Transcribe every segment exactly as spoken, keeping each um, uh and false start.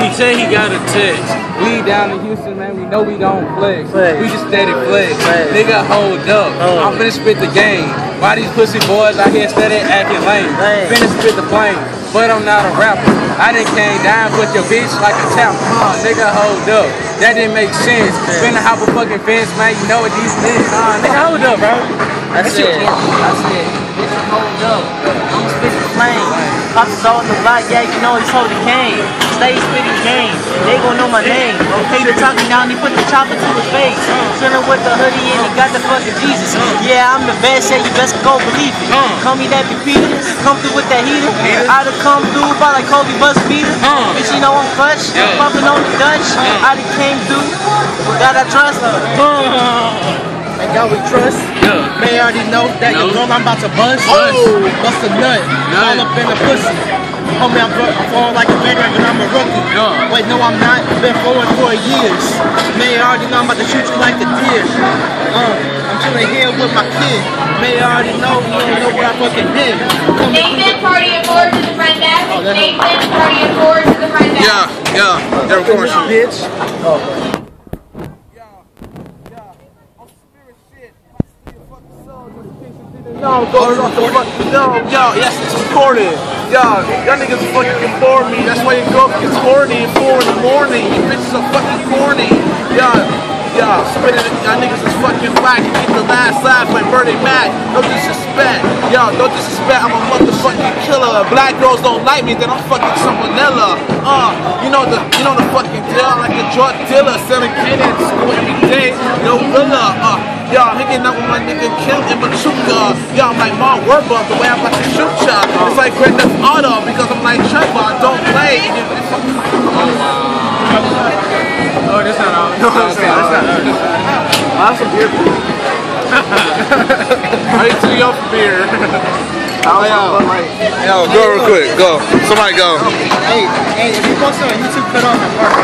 He said he got a text. We down in Houston, man. We know we don't flex. flex. We just steady flex. flex. Nigga, hold up. Oh. I'm finna spit the game. Why these pussy boys out here steady acting lame? Flex. Finna spit the flame, but I'm not a rapper. I done came down with your bitch like a tap. Oh, nigga, hold up. That didn't make sense. Finna hop a fucking fence, man. You know what these niggas. Uh, nigga, hold up, bro. That's it. That's it. Bitch, hold up. I'm spitting flame. Pops all in the block, yeah, you know he's holding cane. Stay spitting game, they gon' know my name. Okay, they're talking down, they put the chopper to his face. Send him with the hoodie and he got the fucking Jesus. Yeah, I'm the best, yeah, you best go believe it. Call me that Big Pete, come through with that heater. I done come through by like Kobe Buzz Beater. Bitch, you know I'm clutch, pumping on the Dutch. I done came through, God I trust. And God we trust. They already know that no. You know I'm about to bust. Oh. Bust a nut. None. All up in the pussy. Homie, I'm falling like a veteran and I'm a rookie. No. Wait, no, I'm not. Been falling for years. They already know I'm about to shoot you like a deer. Uh, I'm chilling here with my kid. They already know. You don't know what I fucking did. Nathan, party and forward to the front desk. Oh, Nathan, right. Party and forward to the front desk. Yeah, yeah. They're recording some bitch. Oh, okay. No, go off the fuck. No, yo, yes, it's recorded. Yo, y'all niggas fucking inform me. That's why you go up gets horny at four in the morning. You bitches are fucking corny. Yo, yo, spinning y'all niggas is fucking whack. You get the last laugh like Bernie Mac. No disrespect. Yo, no disrespect. I'm a motherfucking killer. Black girls don't like me, then I'm fucking someone else. Uh, you know the, you know the fucking deal. I'm like a drug dealer selling candy at school every day. No villa. Uh. Y'all hanging out with my nigga Kim and Machuca. Y'all like my word up the way I'm about to shoot ya. It's like Grand Theft Auto because I'm like Chumba, I don't play. Oh, oh, that's not all. No, that's not all. That's some beer. Are you too young for beer? Oh, yo, yo, go real quick, go. Somebody go. Hey, hey, if you post on YouTube, cut off my part.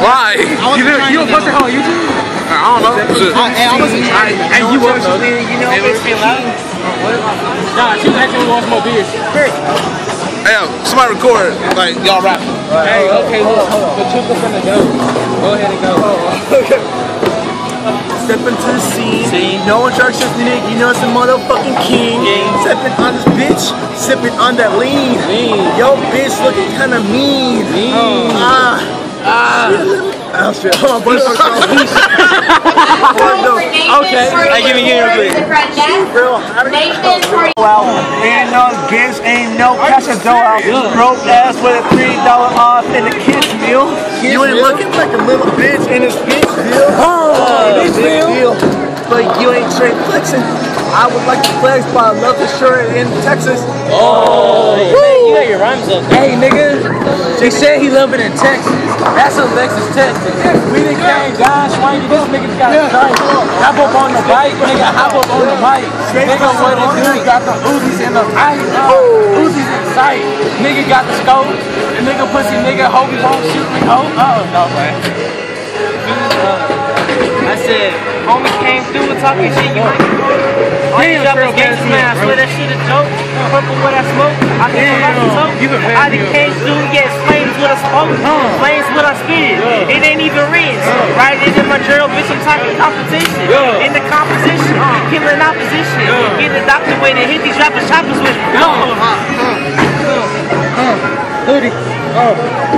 Why? You don't post it on YouTube? I don't know. Exactly. I, I, I wasn't trying. I, I, you were. You know, it's been loud. Nah, she actually wants more beers. Great. Hey, somebody record. Like y'all rap. Right. Hey, okay, hold on, hold on. Machuca's gonna go. Go ahead and go. Okay. Step into the scene. See? No instructions needed. You know it's the motherfucking king. king. Sipping on this bitch. Sipping on that lean. Lean. Yo, bitch, looking kind of mean. Mean. Ah. Ah. I don't feel. Hold on, boys. Okay. I give me your please. Well, ain't no gifts, ain't no cash or dough out. Broke ass with a three dollar off in the kids meal. You ain't looking like a little bitch in this bitch deal. Oh, bitch deal. But you ain't straight flexing. I would like to flex, but I love the shirt in Texas. Oh, you got your rhymes up. Hey, nigga. They said he loved it in Texas. That's Alexis, Texas. We done came down, swinging. This nigga's got a knife. Hop up on the bike, nigga. Hop up on the bike. Nigga, what it do? Got the Uzis in the ice. Uh, Uzis in sight. Nigga got the scope. The nigga pussy, nigga. Hope he won't shoot me. Hope. Oh, no, man. I said, homie came through and talking shit. You ain't. Damn, I was gangsta, man. I swear that shit a joke. Purple what I smoke. I can't like the soap. I done came through, yeah, it's flames what I smoke. Flames what I spit. It ain't even rich. Right into my drill, bitch, I'm talking competition. In the competition, killing opposition. Get the doctor way to hit these rappers, choppers with. Hood-E. Oh,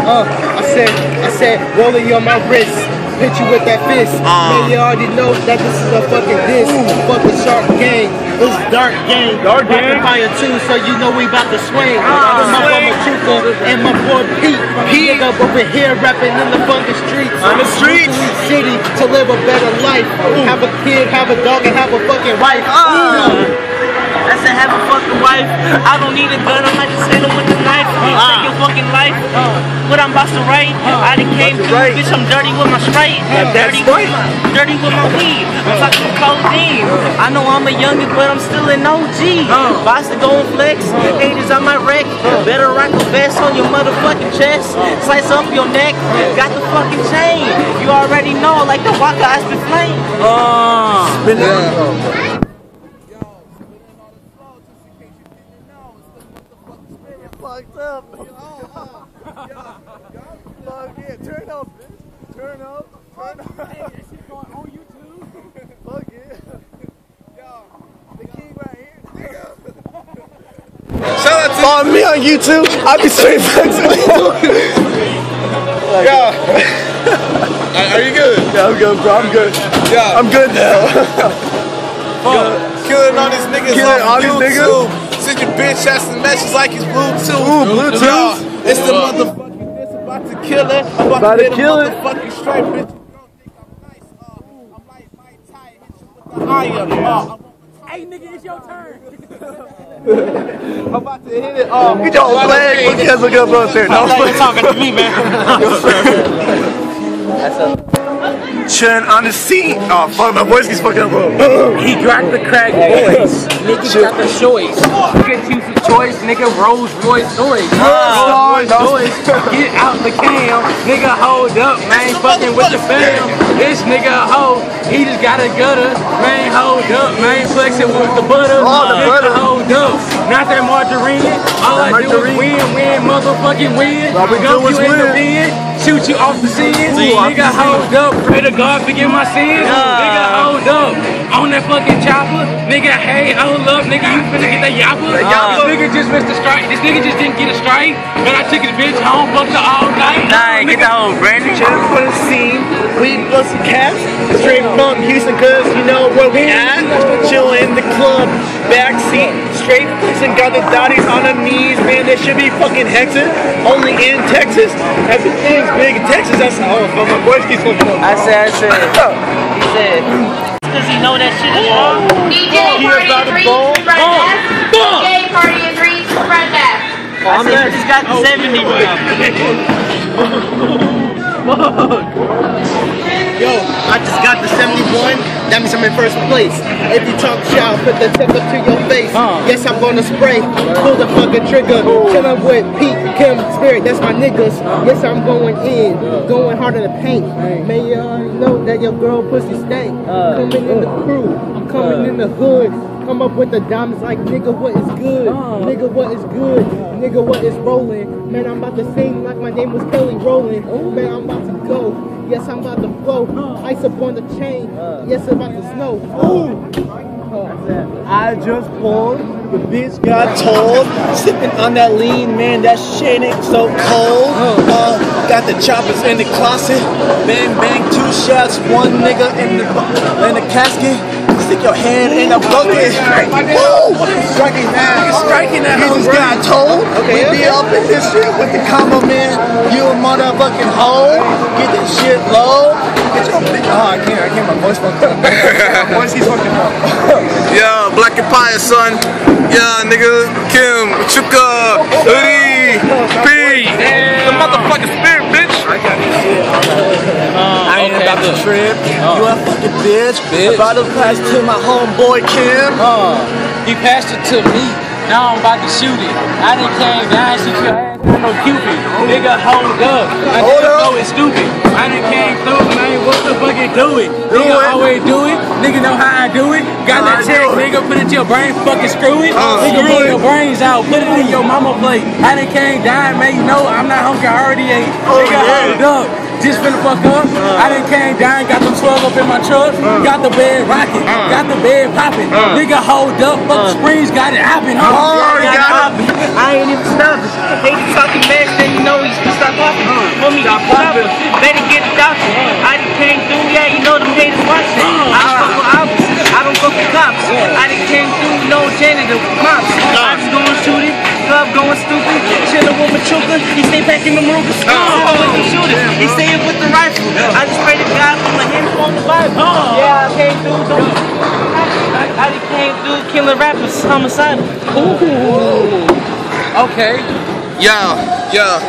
oh. I said, I said, rolling on my wrist. Hit you with that fist. Uh, Man, you already know that this is a fucking diss. Fucking sharp gang. It's dark gang. Dark gang. Fire too, so you know we about to swing. Uh, I'm my boy Machuca and my boy Pete. Pete. Nigga over here rapping in the fucking streets. On the streets. City to live a better life. Ooh. Have a kid, have a dog, and have a fucking wife. Uh, I said have a fucking wife. I don't need a gun. I'm not just hitting with the knife. Uh, take your fucking life. Uh, What I'm about to write, I done came through, right. Bitch, I'm dirty with my Sprite, yeah, dirty, right. Dirty with my weed, I'm talking codeine. I know I'm a youngin', but I'm still an O G. Uh. Boss to go and flex, uh. ages on my wreck. Uh. Better rock a vest on your motherfucking chest, slice up your neck, got the fucking chain. You already know, like the Waka, I spit flame. Uh. Spin it yeah. Fucked up. Yo, uh, yo, yo. Turn up, bitch. Turn up. Turn up. Hey, that shit going on YouTube. Fuck it. Yo, the king right here. Nigga. Shout out to follow me on YouTube. I'll be straight back to you. Yo. Are you good? Yeah, I'm good, bro. I'm good. Yeah. I'm good now. Fuck. Killing all these niggas Killing off all YouTube. These niggas. Send your bitch ass and messages like it's Bluetooth. Ooh, Bluetooth. It's the motherfucking this about to kill it. I'm about, about to, to kill it. Motherfucking straight, bitch. You don't think I'm nice? Uh, I'm like Mike Ty. Hit you with the eye up. Uh, hey, nigga, it's your turn. I'm about to hit it. Uh, you don't play. You guys look up on there. No, you're talking to me, man. Chilling on the seat. Oh fuck, my voice keeps fucking up. He cracked the crack voice. Nigga got the choice. Get you some choice, nigga. Rolls Royce noise. Rolls Royce noise. Get out the cam, nigga. Hold up, man. Fucking with the fam. This nigga hoe, he just got a gutter, man. Hold up, man. Flexing with the butter. All the butter. Hold up. Not that margarine. All I do is win, win, motherfucking win. Go you in the bin. Shoot you off the scenes, nigga. Hold up, pray to God forgive my sins, yeah. Nigga. Hold up, on that fucking chopper, nigga. Hey, hold up, nigga. You finna get that yapper? Uh, this nigga just missed a strike. This nigga just didn't get a strike, but I took his bitch home, fucked her all night. Nah, get that whole brand new chill for the scene. We blow some cash, straight from Houston, cause you know where we at. Chill in the club, backseat, straight. And got the dotties on the knees, man. They should be fucking hexing. Only in Texas, everything's big in Texas. That's oh, but my voice keeps fucking up. I said, I said, he said, cause he know that shit is wrong. D J party agrees, run back. D J party agrees, run back. I said, he's got the seventy. Yo, I just got the seventy-one. That means I'm in first place. If you talk shit, I'll put the tip up to your face. Uh, yes, I'm gonna spray. Pull the fucking trigger. Chillin' with Pete, Kim, Spirit. That's my niggas. Yes, I'm going in. Going hard in the paint. May y'all know that your girl pussy stank. Coming in the crew. Coming in the hood. Come up with the diamonds like nigga, what is good? Nigga, what is good? Nigga, what is rolling? Man, I'm about to sing like my name was Kelly Rowland. Man, I'm about to go. Yes, I'm about to blow. Ice up on the chain. Yes, I'm about to snow. Ooh! I just pulled. The bitch got told. Sipping on that lean, man. That shit ain't so cold. Uh, got the choppers in the closet. Bang, bang, two shots. One nigga in the in the casket. Stick your head in a bucket. Woo! Striking that. Striking that. Bitches got told. We be up in this shit with the combo, man. You a motherfucking hoe. Get that shit. Low. Get your bitch. Oh, I can't. I can't. My voice fucked up. My voice is fucking up. Yeah, Black Empire, son. Yeah, nigga. Kim, Machuca, Hood-E, Pete. The motherfucking spirit, bitch. I got this shit. I ain't about to trip. You a fucking bitch. bitch. About to pass to my homeboy Kim. Uh, he passed it to me. Now I'm about to shoot it. I done came down, shoot your ass. I'm no Cupid. Nigga, hold up. I hold up. Know it's stupid. I done came through, man, what the fuck it do it? Nigga always do it, nigga know how I do it. Got that check, nigga, put it to your brain, fucking screw it. Uh, nigga, pull your brains out, put it in your mama plate. I done came dying, man, you know I'm not hungry, I already ate. Oh, nigga, yeah. Hold up, just finna fuck up. Uh, I done came dying, got them twelve up in my truck. Uh, got the bed rocking, uh, got the bed popping. Uh, nigga, hold up, fuck the uh, springs, got it hopping. Oh, oh, got it hopping. I ain't even stopping. They be talking mess, then you know he's gonna stop popping. For me, stop popping. Get the doctor. I done came through, yeah, you know them haters watching. I don't fuck with albums, I don't fuck with cops. I done came through, no janitor with cops. I just going shooting, club going stupid. Chillin' with Machuca, he stay back in the room. Oh, oh, with the shooter, he staying with the rifle. I just pray to God for my hand on the Bible. Yeah, I came through, don't I, I done came through, killing rappers, homicidal. Ooh. Okay. Yeah, yeah.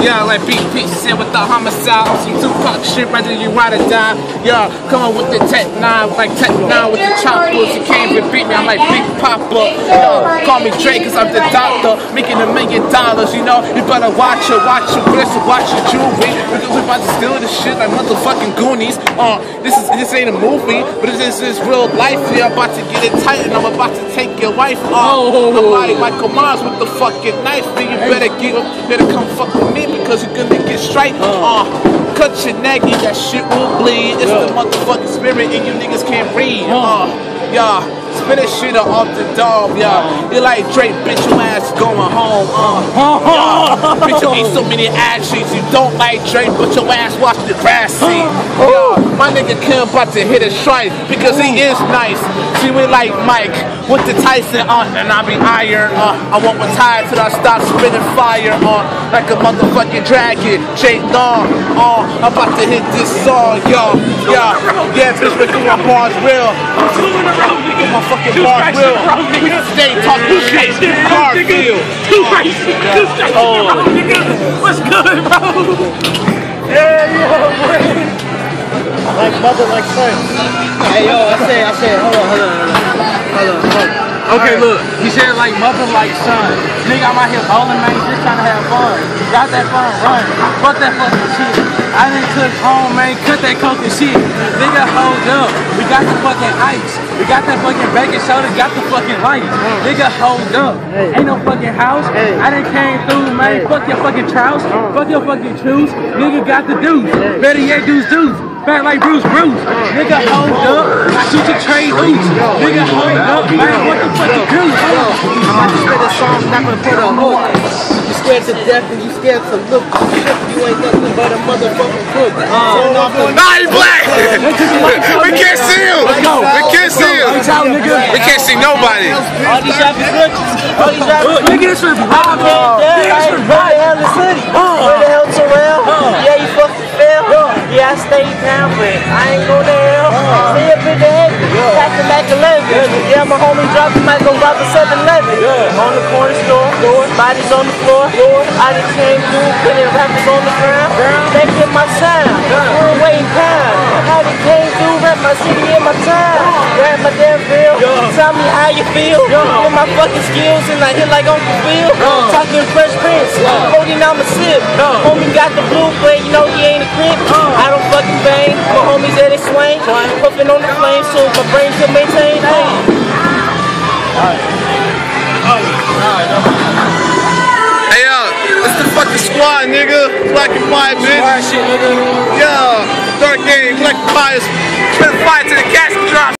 Yeah, like Big Pete said with the homicide, some Tupac shit, rather you ride or die. Yeah, come on with the Tech nine, like Tech nine with the choppers. You can't even beat me, I'm like Big Papa. Yeah, call me Drake, cause I'm the doctor, making a million dollars, you know. You better watch it, watch your wrist, watch your jewelry, because we about to steal this shit like motherfucking Goonies. Uh, this is this ain't a movie, but this is real life. Yeah, I'm about to get it tight, and I'm about to take your wife off. Oh. Nobody Michael Myers with the fucking knife, man. You better get, better come fuck with me. because you're gonna get straight. Uh, cut your naggy, that shit will bleed. It's yeah. the motherfucking spirit, and you niggas can't read. Uh, yeah, spit that shit up off the dome. Yeah, you like Drake, bitch, your ass going home. Uh, yeah, bitch, you eat so many ass sheets. You don't like Drake, but your ass watch the grass seat. Yeah, my nigga Kim about to hit a strike because he is nice. See, we like Mike with the Tyson on, uh, and I be iron. Uh, I won't retire till I stop spinning fire on uh, like a motherfucking dragon. Jake Long, uh, I'm about to hit this song, yo. Yeah, yeah, bitch, we're doing bars real. I'm doing the road, nigga. My fucking bars real. We stay talking shit. Garfield. Two races. Two strikes in the road, nigga. What's good, bro? Yeah, yeah, boy. Like mother, like son. Hey yo, I said, I said, hold on, hold on, hold on, hold on. Okay, right. Look, he said like mother, like son. Nigga, I'm out here balling, man, just trying to have fun. Got that fun, run. Fuck that fucking shit. I didn't cook home, man. Cut that coke and shit. Nigga, hold up. We got the fucking ice. We got that fucking baking soda. Got the fucking lights. Hey. Nigga, hold up. Hey. Ain't no fucking house. Hey. I done came through, man. Hey. Fuck your fucking trousers. Uh. Fuck your fucking shoes. Nigga, got the dudes. Hey. Better yet, dudes, dudes. Back like Bruce Bruce, nigga hold up, I shoot your trade boots, nigga hold up, man, what the fuck you do? I'm about to spit a song, nothing but a hook. You scared to death and you scared to look, you ain't nothing but a motherfucking crook. Nah, he black! We can't see him! We can't see him! We can't see nobody! All these shots is good? All these shots is good? Nigga, this is raw, man! Nigga, this is raw! Where the hell is Hood-E? Where the hell Terrell? Yeah, you fucking failed? Yeah, I stayed down, but I ain't go to hell. Uh, See up in the head, yeah. Pack the Mac eleven. Yeah, yeah, my homie dropped the Mac, go rob the seven eleven. Yeah. On the corner store, Lord. Bodies on the floor, Lord. I just came through, putting rappers on the ground. Taking my time, we're waiting time. I just came through, rap my city in my time. Rap my damn bill, yeah. Tell me how you feel. Yeah. With my fucking skills, and I hit like Uncle Phil. Yeah. Talking Fresh Prince, yeah. Holding out my sip. Yeah. Homie got the blue, but you know he ain't a crip. Yeah. I don't fucking bang, my homies at it swing, puffin' on the flame so my brain can maintain. Hey yo, it's the fucking squad, nigga. Black and white, bitch. Squad shit, nigga. Yo, dark game, black and white, fire to the casket drop.